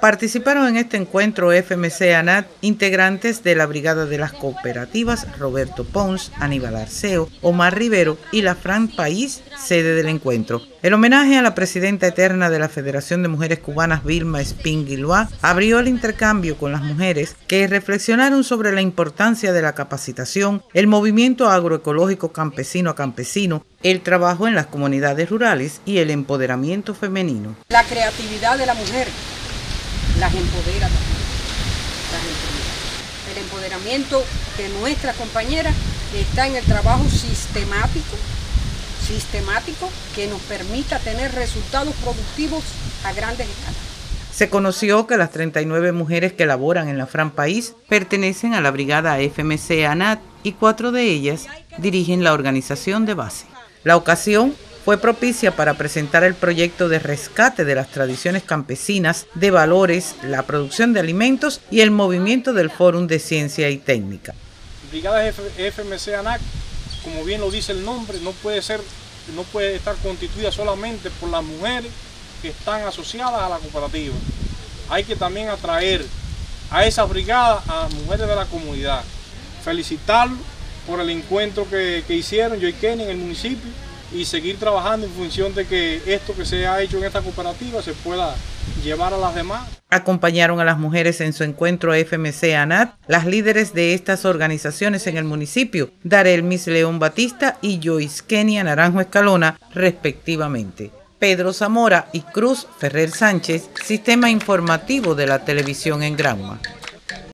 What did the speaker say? Participaron en este encuentro FMC-ANAT integrantes de la Brigada de las Cooperativas, Roberto Pons, Aníbal Arceo, Omar Rivero y la Frank País, sede del encuentro. El homenaje a la presidenta eterna de la Federación de Mujeres Cubanas, Vilma Espín Guiloá, abrió el intercambio con las mujeres que reflexionaron sobre la importancia de la capacitación, el movimiento agroecológico campesino a campesino, el trabajo en las comunidades rurales y el empoderamiento femenino. La creatividad de la mujer las empodera también. El empoderamiento de nuestras compañeras está en el trabajo sistemático que nos permita tener resultados productivos a grandes escalas. Se conoció que las 39 mujeres que laboran en la Frank País pertenecen a la brigada FMC-ANAT y 4 de ellas dirigen la organización de base. La ocasión fue propicia para presentar el proyecto de rescate de las tradiciones campesinas, de valores, la producción de alimentos y el movimiento del Fórum de Ciencia y Técnica. Brigada FMC-ANAT, como bien lo dice el nombre, no puede estar constituida solamente por las mujeres que están asociadas a la cooperativa. Hay que también atraer a esas brigadas a las mujeres de la comunidad. Felicitarlos por el encuentro que hicieron Joyce Kenia en el municipio y seguir trabajando en función de que esto que se ha hecho en esta cooperativa se pueda llevar a las demás. Acompañaron a las mujeres en su encuentro FMC-ANAT las líderes de estas organizaciones en el municipio, Darelmis León Batista y Joyce Kenia Naranjo Escalona, respectivamente. Pedro Zamora y Cruz Ferrer Sánchez, Sistema Informativo de la Televisión en Granma.